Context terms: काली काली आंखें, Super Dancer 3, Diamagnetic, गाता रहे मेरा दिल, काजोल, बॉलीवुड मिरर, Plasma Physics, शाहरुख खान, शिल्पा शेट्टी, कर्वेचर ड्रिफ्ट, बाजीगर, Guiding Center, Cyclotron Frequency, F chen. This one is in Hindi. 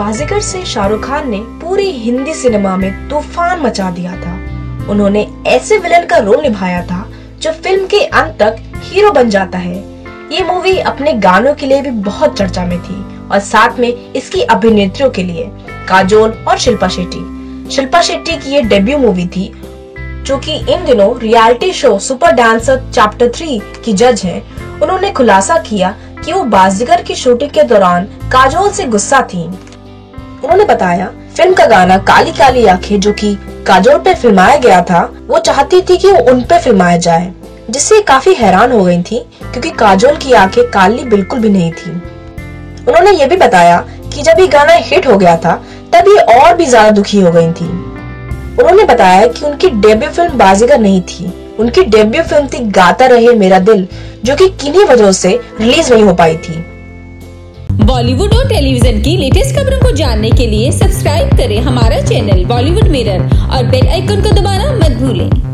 बाजीगर से शाहरुख खान ने पूरे हिंदी सिनेमा में तूफान मचा दिया था। उन्होंने ऐसे विलन का रोल निभाया था जो फिल्म के अंत तक हीरो बन जाता है। ये मूवी अपने गानों के लिए भी बहुत चर्चा में थी और साथ में इसकी अभिनेत्रियों के लिए काजोल और शिल्पा शेट्टी की ये डेब्यू मूवी थी, जो कि इन दिनों reality show super dancer chapter 3 की जज हैं। उन्होंने खुलासा किया कि वो बाजीगर की शूटिंग के दौरान काजोल से गुस्सा थीं। उन्होंने बताया फिल्म का गाना काली काली आंखें, जो कि काजोल पे फिल्माया गया था, वो चाहती थी कि वो उन पे फिल्माया जाए, जिससे काफी हैरान हो गई थी क्योंकि काजोल की आंखें काली बिल्कुल भी नहीं थी। उन्होंने ये भी बताया कि जब ये गाना हिट हो गया था तब ये और भी ज्यादा दुखी हो गई थी। उन्होंने बताया कि उनकी डेब्यू फिल्म बाजीगर नहीं थी, उनकी डेब्यू फिल्म थी गाता रहे मेरा दिल, जो कि किन्हीं वजहों से रिलीज नहीं हो पाई थी। बॉलीवुड और टेलीविजन की लेटेस्ट खबरों को जानने के लिए सब्सक्राइब करें हमारा चैनल बॉलीवुड मिरर और बेल आइकन को दबाना मत भूलें।